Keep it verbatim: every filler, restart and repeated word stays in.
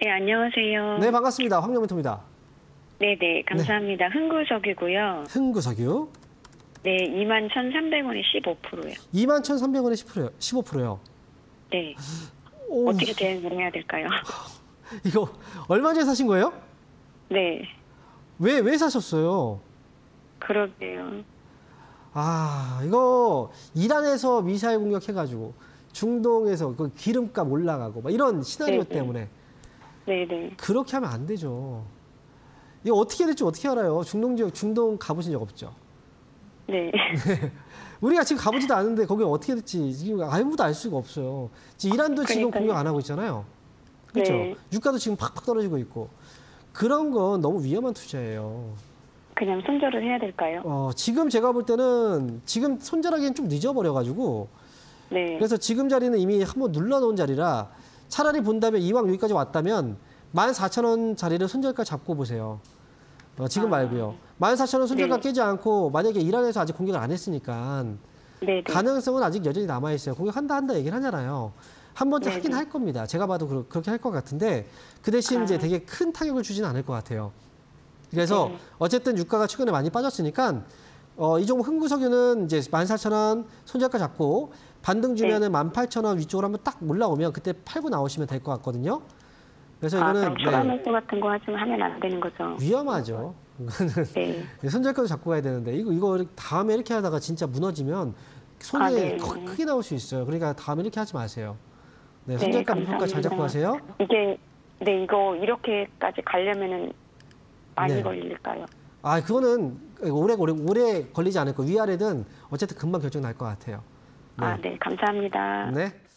네, 안녕하세요. 네, 반갑습니다. 황영민토입니다. 네, 네, 감사합니다. 네. 흥구석유고요. 흥구석유. 네, 이만 천삼백 원에 십오 퍼센트요. 이만 천삼백 원에 십오 퍼센트요. 십오 퍼센트요. 네. 오. 어떻게 대응해야 될까요? 이거 얼마 전에 사신 거예요? 네. 왜, 왜 사셨어요? 그러게요. 아, 이거 이란에서 미사일 공격해가지고 중동에서 그 기름값 올라가고 막 이런 시나리오 네네. 때문에. 네네. 그렇게 하면 안 되죠. 이거 어떻게 될지 어떻게 알아요? 중동 지역, 중동 가보신 적 없죠? 네. 우리가 지금 가보지도 않은데 거기 어떻게 될지 지금 아무도 알 수가 없어요. 지금 이란도 그러니까요. 지금 공격 안 하고 있잖아요. 그렇죠? 네. 유가도 지금 팍팍 떨어지고 있고. 그런 건 너무 위험한 투자예요. 그냥 손절을 해야 될까요? 어, 지금 제가 볼 때는 지금 손절하기엔 좀 늦어버려가지고 네. 그래서 지금 자리는 이미 한번 눌러놓은 자리라 차라리 본다면 이왕 여기까지 왔다면 만 사천 원 자리를 손절까지 잡고 보세요. 어, 지금 아. 말고요. 만 사천 원 손절가 네. 깨지 않고 만약에 이란에서 아직 공격을 안 했으니까 네네. 가능성은 아직 여전히 남아있어요. 공격한다 한다 얘기를 하잖아요. 한 번쯤 하긴 할 겁니다. 제가 봐도 그렇게 할 것 같은데 그 대신 아. 이제 되게 큰 타격을 주지는 않을 것 같아요. 그래서 네. 어쨌든 유가가 최근에 많이 빠졌으니까 어, 이 종목 흥구석유는 이제 만 사천 원 손절가 잡고 반등 주면은 네. 만 팔천 원 위쪽으로 한번 딱 올라오면 그때 팔고 나오시면 될 것 같거든요. 그래서 아, 이거는 추가 매수 네. 같은 거 하지만 하면 안 되는 거죠. 위험하죠. 네. 손절가도 잡고 가야 되는데 이거 이거 다음에 이렇게 하다가 진짜 무너지면 손에 아, 네. 크게 나올 수 있어요. 그러니까 다음에 이렇게 하지 마세요. 네, 손절가 네, 목표가 잘 잡고 하세요. 이게 네 이거 이렇게까지 가려면은. 많이 네. 걸릴까요? 아, 그거는 오래, 오래, 오래 걸리지 않을 거. 위아래든 어쨌든 금방 결정 날 것 같아요. 네. 아, 네. 감사합니다. 네.